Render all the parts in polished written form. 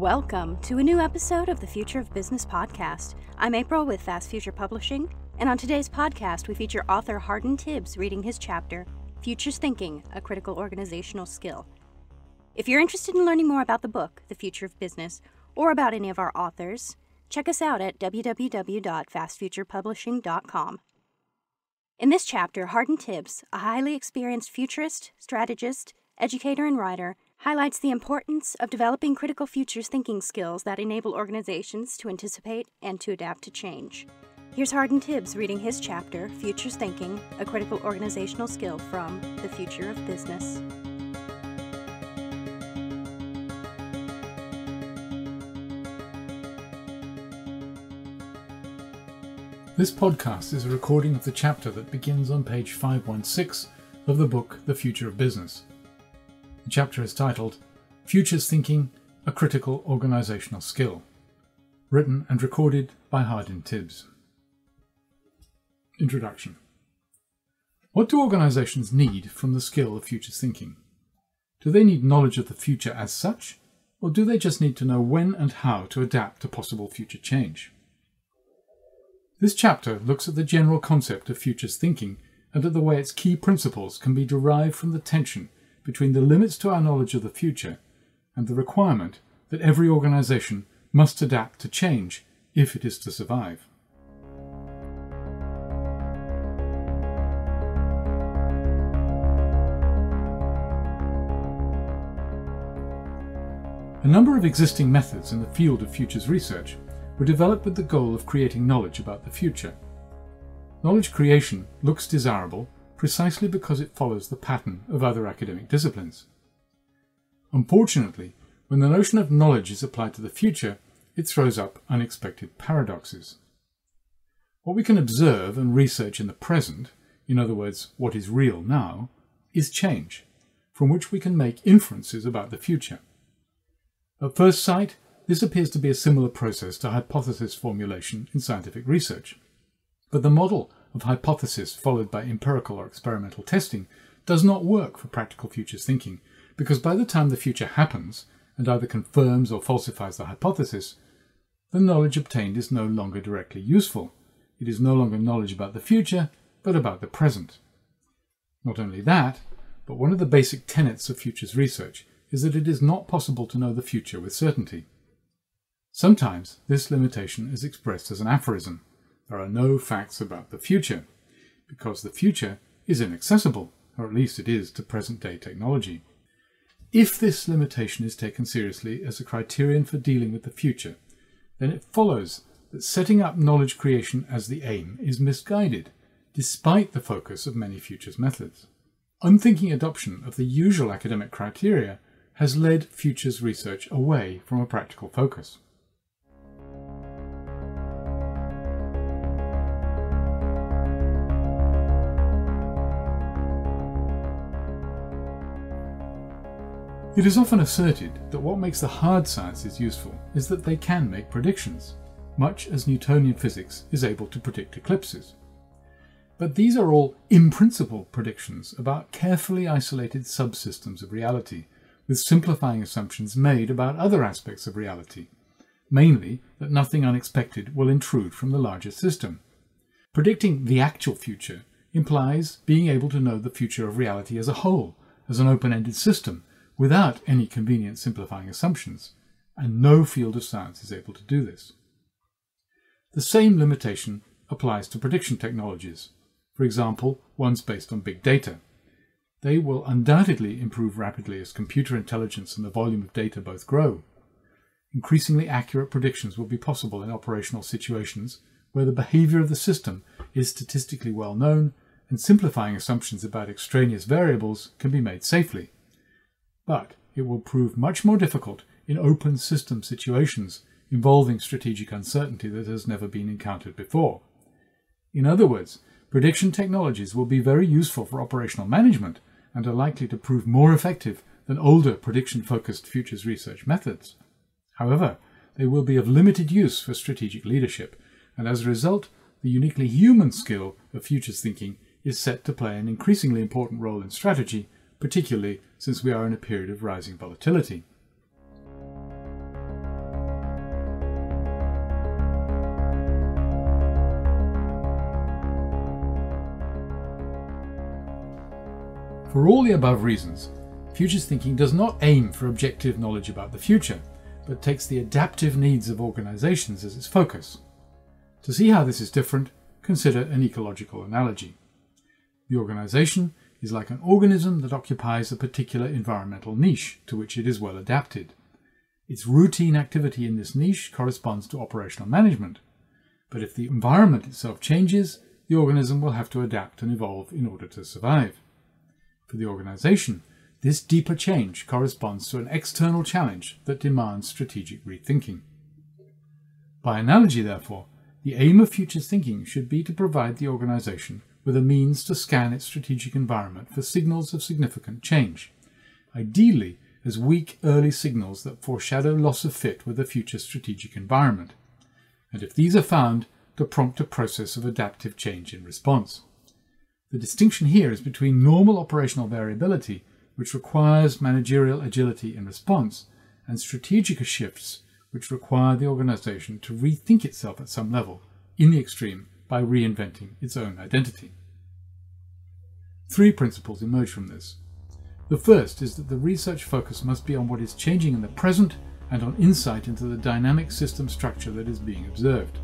Welcome to a new episode of the Future of Business podcast. I'm April with Fast Future Publishing, and on today's podcast, we feature author Hardin Tibbs reading his chapter, Futures Thinking, A Critical Organizational Skill. If you're interested in learning more about the book, The Future of Business, or about any of our authors, check us out at www.fastfuturepublishing.com. In this chapter, Hardin Tibbs, a highly experienced futurist, strategist, educator, and writer, highlights the importance of developing critical futures thinking skills that enable organizations to anticipate and to adapt to change. Here's Hardin Tibbs reading his chapter, Futures Thinking, A Critical Organizational Skill from The Future of Business. This podcast is a recording of the chapter that begins on page 516 of the book, The Future of Business. The chapter is titled, Futures Thinking, A Critical Organizational Skill, written and recorded by Hardin Tibbs. Introduction. What do organizations need from the skill of futures thinking? Do they need knowledge of the future as such, or do they just need to know when and how to adapt to possible future change? This chapter looks at the general concept of futures thinking and at the way its key principles can be derived from the tension between the limits to our knowledge of the future and the requirement that every organization must adapt to change if it is to survive. A number of existing methods in the field of futures research were developed with the goal of creating knowledge about the future. Knowledge creation looks desirable precisely because it follows the pattern of other academic disciplines. Unfortunately, when the notion of knowledge is applied to the future, it throws up unexpected paradoxes. What we can observe and research in the present, in other words, what is real now, is change, from which we can make inferences about the future. At first sight, this appears to be a similar process to hypothesis formulation in scientific research, but the model of hypothesis followed by empirical or experimental testing does not work for practical futures thinking, because by the time the future happens and either confirms or falsifies the hypothesis, the knowledge obtained is no longer directly useful. It is no longer knowledge about the future, but about the present. Not only that, but one of the basic tenets of futures research is that it is not possible to know the future with certainty. Sometimes this limitation is expressed as an aphorism. There are no facts about the future, because the future is inaccessible, or at least it is to present-day technology. If this limitation is taken seriously as a criterion for dealing with the future, then it follows that setting up knowledge creation as the aim is misguided, despite the focus of many futures methods. Unthinking adoption of the usual academic criteria has led futures research away from a practical focus. It is often asserted that what makes the hard sciences useful is that they can make predictions, much as Newtonian physics is able to predict eclipses. But these are all in-principle predictions about carefully isolated subsystems of reality, with simplifying assumptions made about other aspects of reality, mainly that nothing unexpected will intrude from the larger system. Predicting the actual future implies being able to know the future of reality as a whole, as an open-ended system, without any convenient simplifying assumptions, and no field of science is able to do this. The same limitation applies to prediction technologies, for example, ones based on big data. They will undoubtedly improve rapidly as computer intelligence and the volume of data both grow. Increasingly accurate predictions will be possible in operational situations where the behavior of the system is statistically well known and simplifying assumptions about extraneous variables can be made safely. But it will prove much more difficult in open system situations involving strategic uncertainty that has never been encountered before. In other words, prediction technologies will be very useful for operational management and are likely to prove more effective than older prediction-focused futures research methods. However, they will be of limited use for strategic leadership, and as a result, the uniquely human skill of futures thinking is set to play an increasingly important role in strategy, particularly since we are in a period of rising volatility. For all the above reasons, futures thinking does not aim for objective knowledge about the future, but takes the adaptive needs of organizations as its focus. To see how this is different, consider an ecological analogy. The organization is like an organism that occupies a particular environmental niche to which it is well adapted. Its routine activity in this niche corresponds to operational management, but if the environment itself changes, the organism will have to adapt and evolve in order to survive. For the organization, this deeper change corresponds to an external challenge that demands strategic rethinking. By analogy, therefore, the aim of futures thinking should be to provide the organization with a means to scan its strategic environment for signals of significant change, ideally as weak early signals that foreshadow loss of fit with the future strategic environment, and if these are found, to prompt a process of adaptive change in response. The distinction here is between normal operational variability, which requires managerial agility in response, and strategic shifts, which require the organization to rethink itself at some level, in the extreme, by reinventing its own identity. Three principles emerge from this. The first is that the research focus must be on what is changing in the present and on insight into the dynamic system structure that is being observed.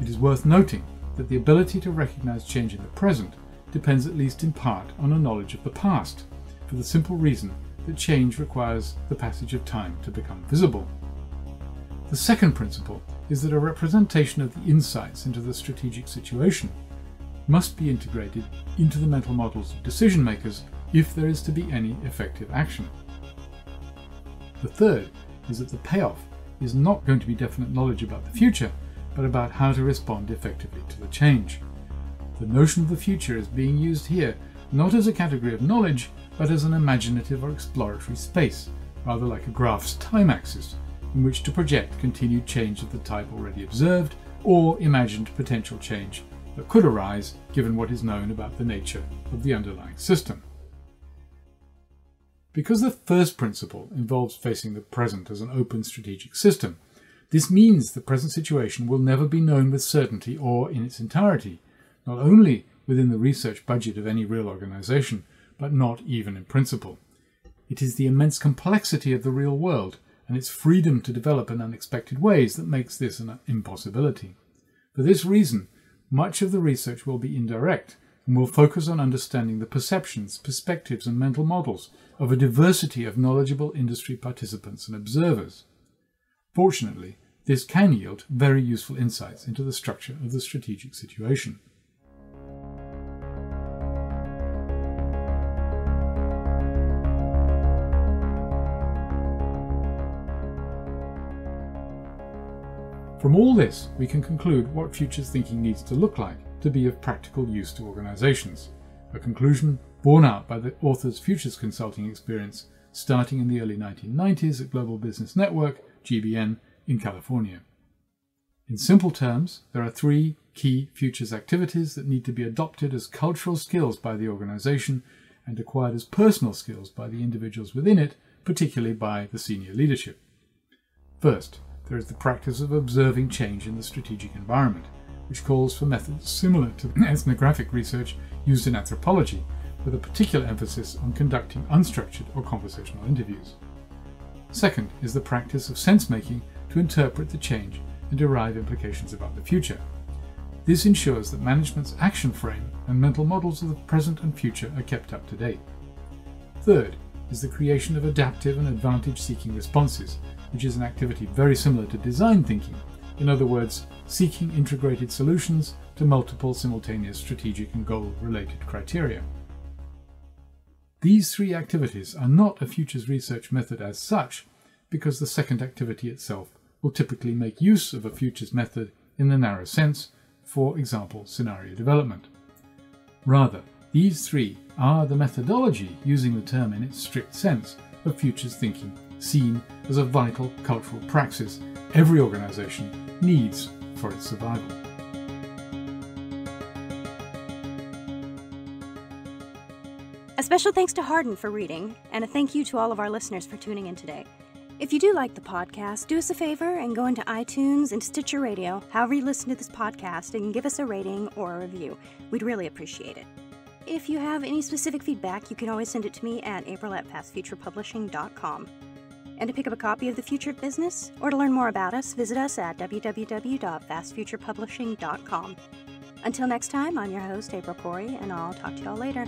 It is worth noting that the ability to recognize change in the present depends at least in part on a knowledge of the past, for the simple reason that change requires the passage of time to become visible. The second principle is that a representation of the insights into the strategic situation must be integrated into the mental models of decision makers if there is to be any effective action. The third is that the payoff is not going to be definite knowledge about the future, but about how to respond effectively to the change. The notion of the future is being used here not as a category of knowledge, but as an imaginative or exploratory space, rather like a graph's time axis, in which to project continued change of the type already observed or imagined potential change that could arise given what is known about the nature of the underlying system. Because the first principle involves facing the present as an open strategic system, this means the present situation will never be known with certainty or in its entirety, not only within the research budget of any real organization, but not even in principle. It is the immense complexity of the real world and its freedom to develop in unexpected ways that makes this an impossibility. For this reason, much of the research will be indirect and will focus on understanding the perceptions, perspectives, and mental models of a diversity of knowledgeable industry participants and observers. Fortunately, this can yield very useful insights into the structure of the strategic situation. From all this, we can conclude what futures thinking needs to look like to be of practical use to organizations, a conclusion borne out by the author's futures consulting experience starting in the early 1990s at Global Business Network, GBN, in California. In simple terms, there are three key futures activities that need to be adopted as cultural skills by the organization and acquired as personal skills by the individuals within it, particularly by the senior leadership. First, there is the practice of observing change in the strategic environment, which calls for methods similar to ethnographic research used in anthropology, with a particular emphasis on conducting unstructured or conversational interviews. Second is the practice of sense-making to interpret the change and derive implications about the future. This ensures that management's action frame and mental models of the present and future are kept up to date. Third is the creation of adaptive and advantage-seeking responses, which is an activity very similar to design thinking, in other words, seeking integrated solutions to multiple simultaneous strategic and goal-related criteria. These three activities are not a futures research method as such, because the second activity itself will typically make use of a futures method in the narrow sense, for example, scenario development. Rather, these three are the methodology, using the term in its strict sense, of futures thinking, seen as a vital cultural praxis every organization needs for its survival. A special thanks to Hardin for reading, and a thank you to all of our listeners for tuning in today. If you do like the podcast, do us a favor and go into iTunes and Stitcher Radio, however you listen to this podcast, and give us a rating or a review. We'd really appreciate it. If you have any specific feedback, you can always send it to me at april@fastfuturepublishing.com. And to pick up a copy of The Future of Business, or to learn more about us, visit us at www.fastfuturepublishing.com. Until next time, I'm your host, April Corey, and I'll talk to y'all later.